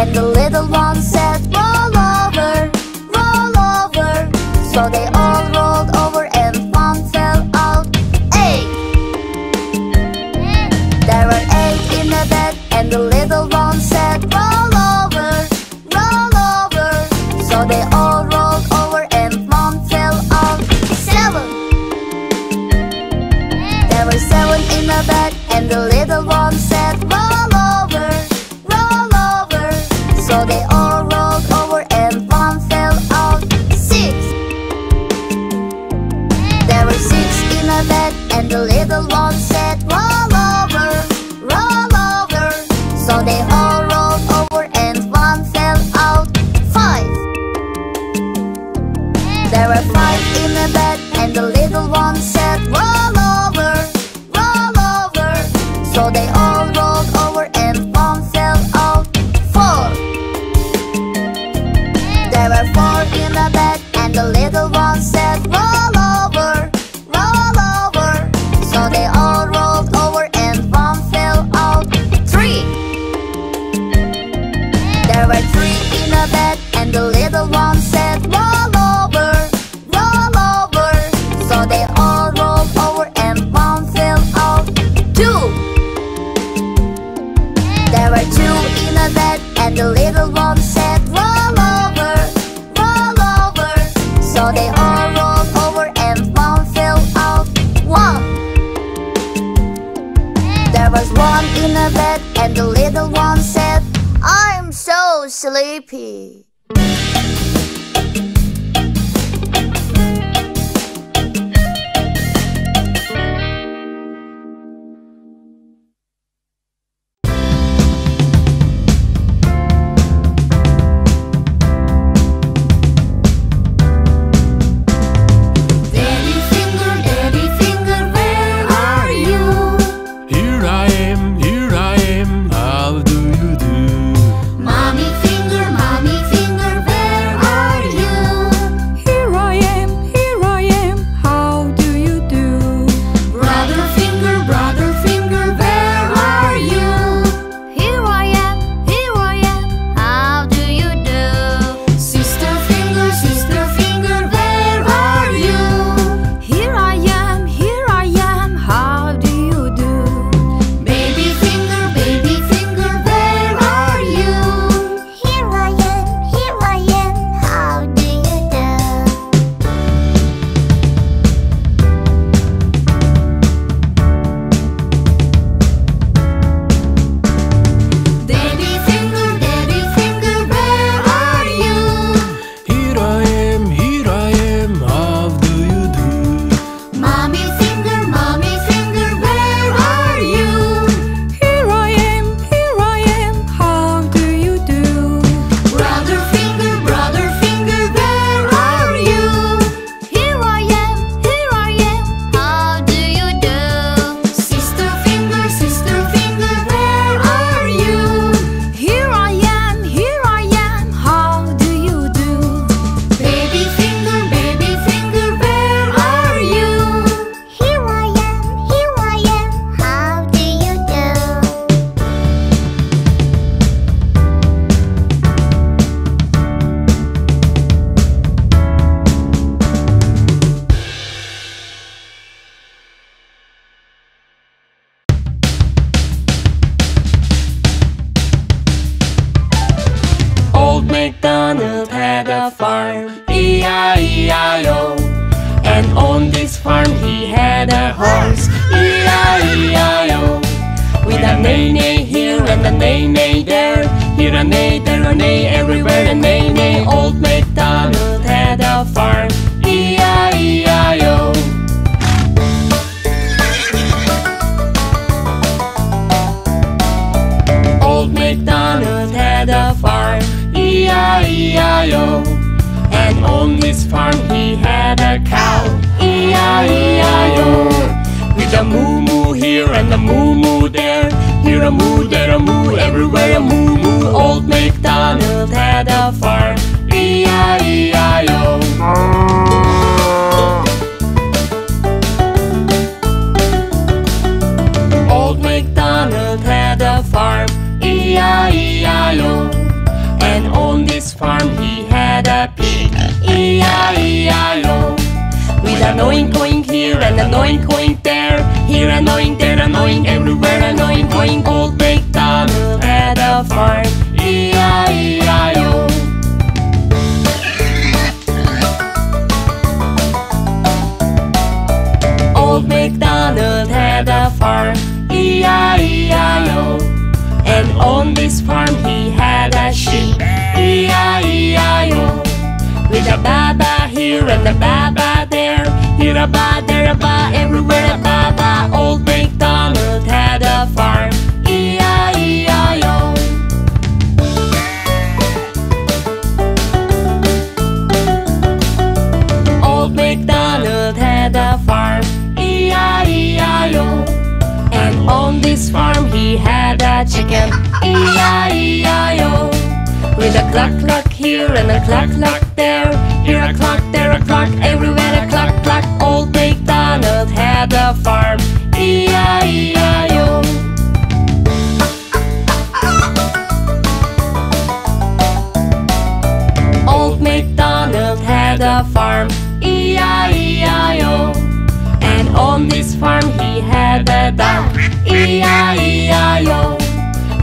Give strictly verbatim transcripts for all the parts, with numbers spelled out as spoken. And the little one said, roll over, roll over. So they all rolled over and one fell out. Eight! There were eight in the bed. And the little one said, roll over, roll over. So they all rolled over and one fell out. Seven! There were seven in the bed. And the little one said, roll over, roll over. So they all rolled over and one fell out. Six! There were six in a bed. And the little one said, roll over, roll over. So they all rolled over and one fell out. Five! There were five in a bed. And the little one said, roll over, roll over. So they all rolled over and one fell out. Four! There were four in a bed. And the little one said, roll over, roll over. So they all rolled over and one fell out. Three! There were three in a bed. And the little one said, roll over, roll over. So they all rolled over and one fell out. Two! There were two in a bed, and the little one said, roll over, roll over. So they all rolled over and one fell out. One! There was one in a bed, and the little one said, I'm so sleepy. Old MacDonald had a farm, E I E I O. his farm he had a pig. E I E I O. With an oink oink here and an oink oink there, here an oink, there an oink, everywhere an oink oink. Old MacDonald had a farm. E I E I O. Old MacDonald had a farm. E I E I O. And on this farm he had a sheep. E I E I O. With a ba-ba here and a ba-ba there, here a ba, there a ba, everywhere a ba-ba. Old MacDonald had a farm. E I E I O. Old MacDonald had a farm. E I E I O. And on this farm he had a chicken. E I E I O. With a cluck cluck here and a cluck cluck there, here a cluck, there a cluck, everywhere a cluck cluck. Old MacDonald had a farm. E I E I O. Old MacDonald had a farm. E I E I O. And on this farm he had a duck. E I E I O.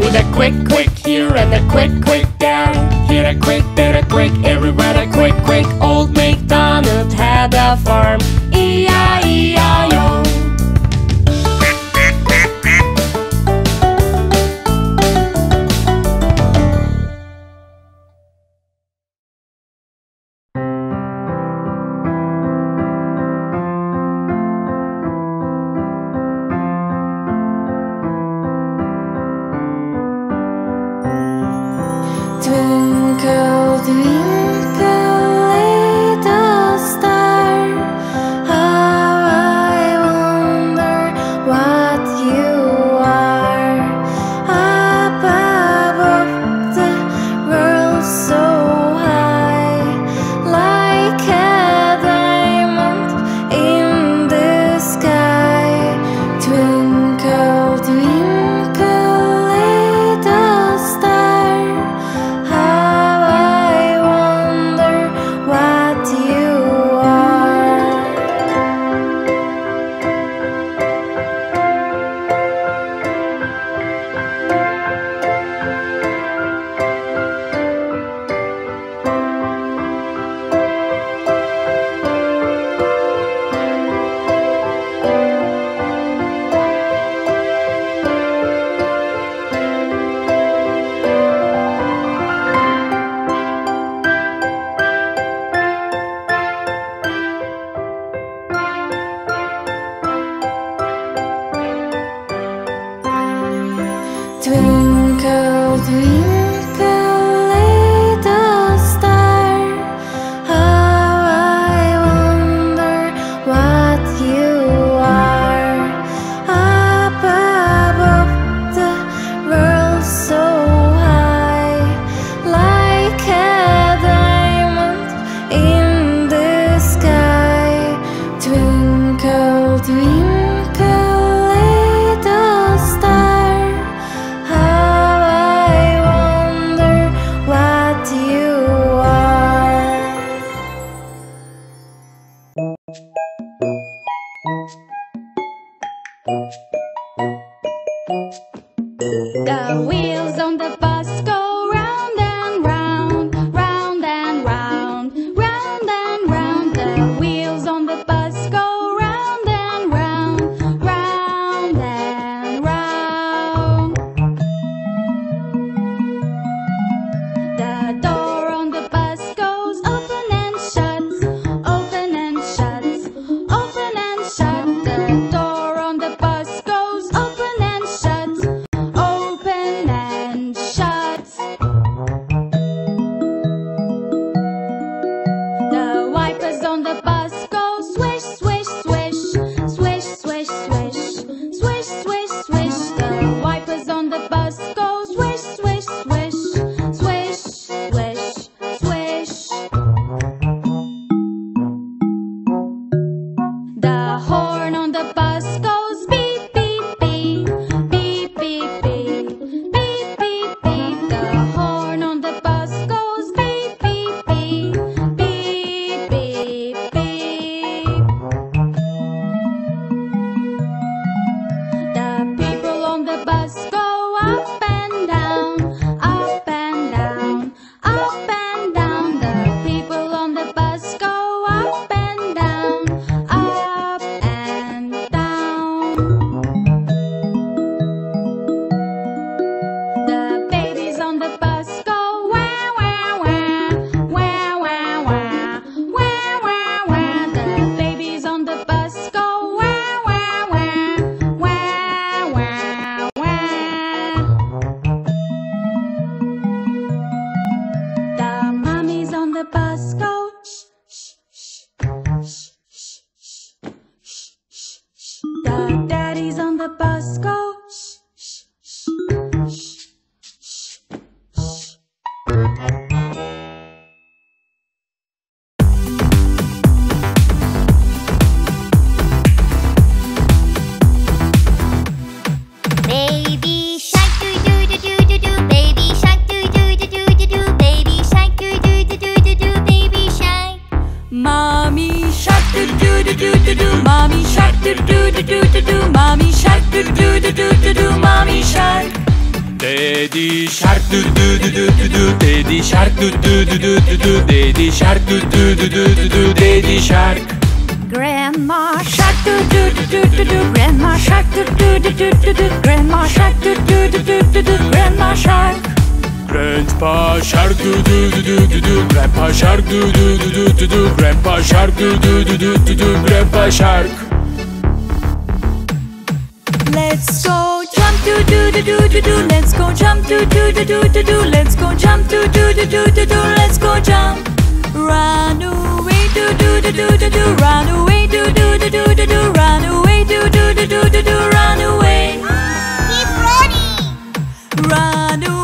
With a quick quick here and a quick quick there, here a quick, there a quick, everywhere a quick quick. Old MacDonald had a farm. E I E I O. Shut the bus go shh, shh, shh, shh, shh, shh, shh. Mommy shark do do do do do do, mommy shark do do do do do do, mommy shark. Daddy shark do do do do do do, daddy shark do do do do do do, daddy shark do do do do do do, daddy shark. Grandma shark do do do do do, grandma shark do do do do do, grandma shark do do do do do, grandma shark. Grandpa shark do do do do do do, grandpa shark do do do do do do, grandpa shark do do do do do do, grandpa shark. Let's go jump do do do do do do, let's go jump do do do do do do, let's go jump do do do do do do, let's go jump. Run away do do do do do do, run away do do do do do do, run away do do do do do do, run away. Keep running. Run away.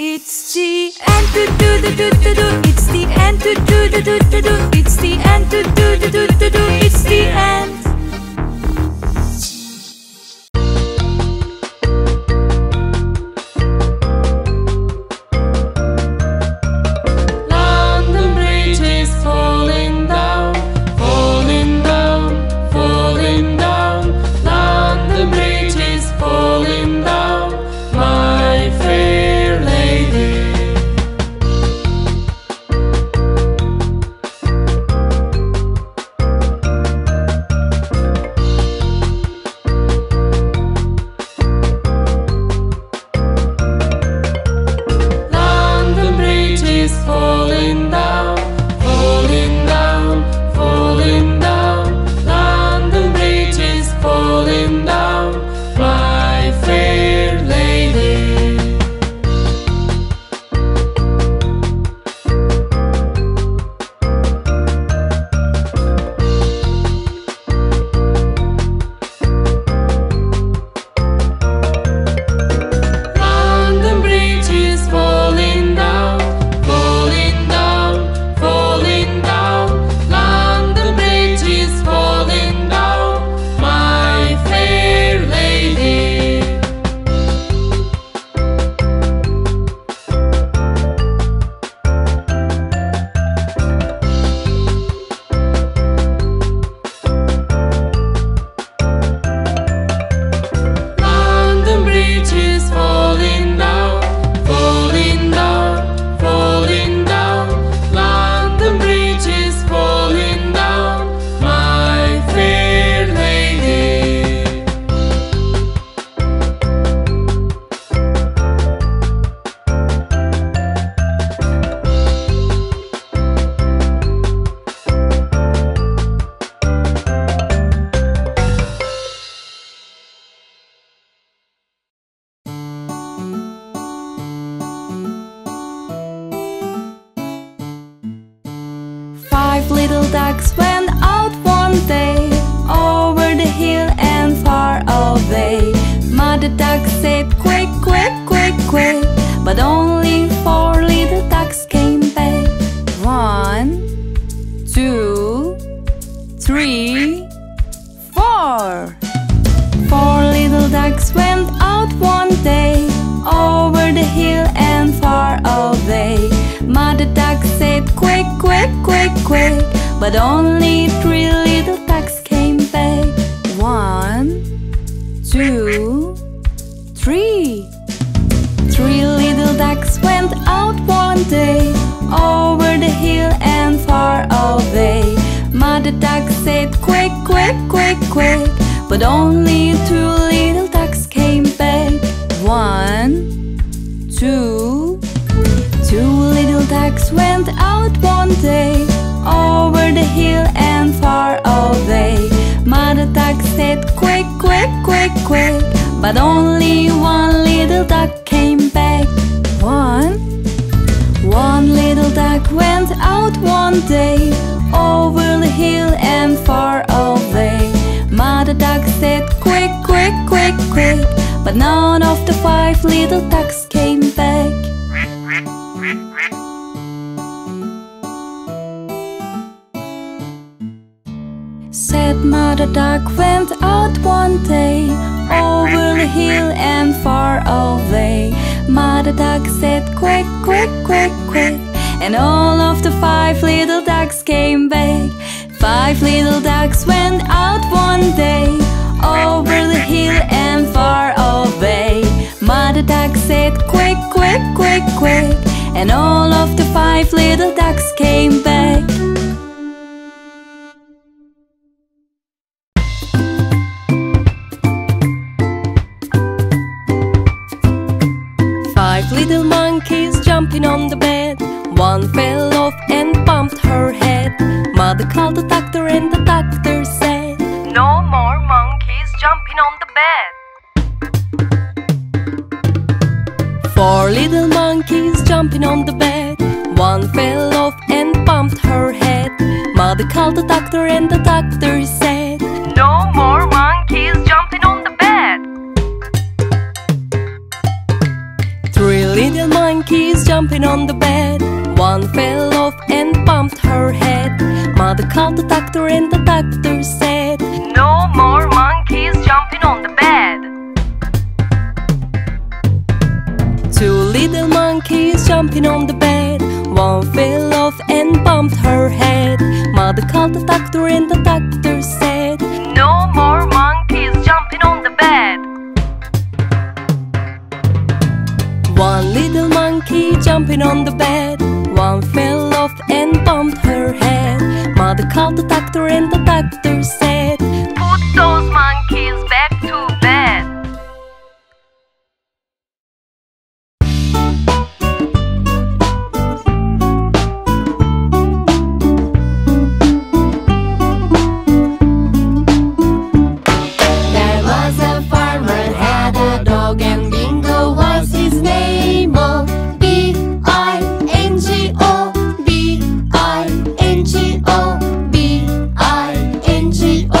It's the end to do do do do do. It's the end to do do do do do. It's the end to do do do do do. It's the end. London Bridge is falling down, falling down, falling down. London Bridge is falling down, my favorite. Little ducks went out one day, over the hill and far away. Mother duck said, "Quack, quack, quack, quack," but only four little ducks came back. One, two, three, four. Four little ducks went out one day, over the hill and far away. Mother duck said, "Quack, quack, quack, quack," but only three little ducks came back. One, two, three. Three little ducks went out one day, over the hill and far away. Mother duck said, "Quack, quack, quack, quack," but only two little ducks came back. One, two. Two little ducks went out one day, over the hill and far away. Mother duck said, "Quack, quack, quack, But only one little duck came back. One? One little duck went out one day, over the hill and far away. Mother duck said, quick, quick, quick, quick. But none of the five little ducks came back. Sad mother duck went out one day, over the hill and far away. Mother duck said, quick, quick, quick, quick. And all of the five little ducks came back. Five little ducks went out one day, over the hill and far away. Mother duck said, quick, quick, quick, quick. And all of the five little ducks came back. Five little monkeys jumping on the bed. One fell off and bumped her head. Mother called the doctor and the doctor said, no more monkeys jumping on the bed. Four little monkeys jumping on the bed. One fell off and bumped her head. Mother called the doctor and the doctor said, no more monkeys jumping on the bed. Three little monkeys jumping on the bed. One fell off and bumped her head. Mother called the doctor and the doctor said, no more monkeys jumping on the bed. Two little monkeys jumping on the bed. One fell off and bumped her head. Mother called the doctor and the doctor said, no more monkeys jumping on the bed. One little monkey jumping on the bed. One fell off and bumped her head. Mother called the doctor and the doctor said, put those monkeys back to bed. There was a farmer had a dog, and Bingo was his name. Oh, B I N G O, B I N G O, B I N G O.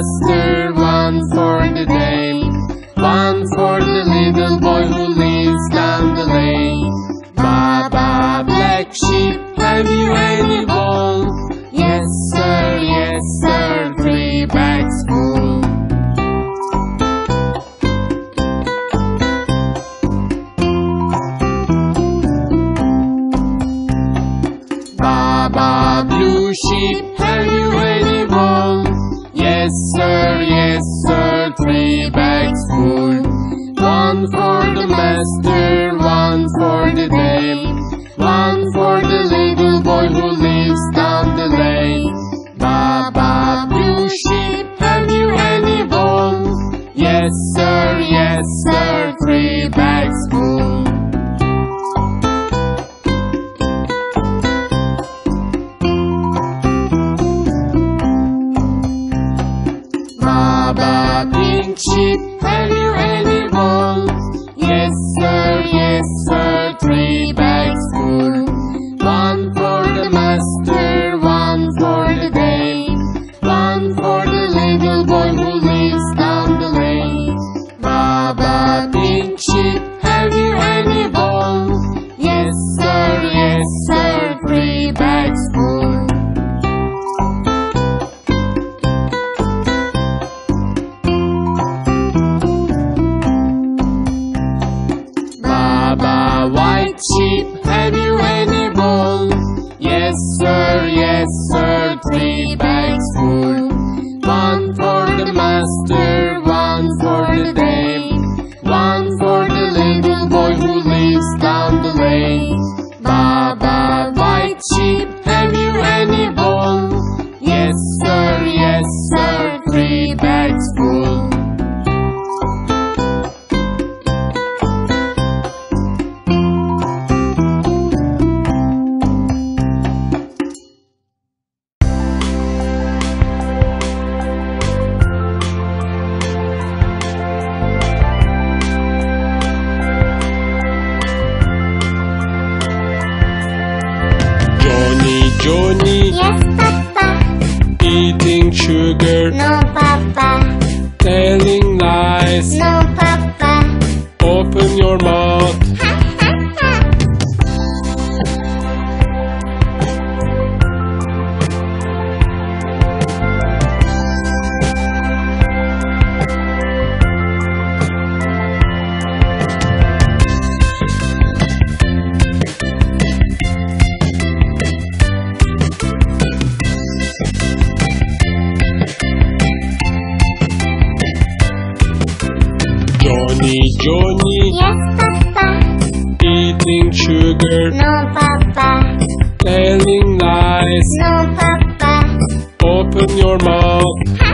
master, one for the dame, one for the little boy who lives down the lane. Baba black sheep, have you any ball? Yes sir, yes sir, three bags full. Baba blue sheep, have you any ball? Yes sir, yes sir, three bags full. One for the master, one for the dame, one for the little boy who lives down the lane. Baba blue sheep, have you any ball? Yes sir, yes sir, three bags full. Baba pink sheep, have you any ball? Yes sir, yes sir, three bags full. One for the master, one for the dame, one for the little boy who lives down the lane. Baba pink sheep, have you any ball? Yes sir, yes sir, three bags full. Baba white sheep, have you any ball? Yes sir, yes sir, three bags full. One for the master, one for the dame, one for the little boy who lives down the lane. Baba white sheep, have you any ball? Yes sir, yes sir, three bags full. Johnny, yes Papa. Eating sugar, no Papa. Telling lies, no Papa. Open your mouth. Johnny, yes Papa. Eating sugar, no Papa. Telling lies, no Papa. Open your mouth.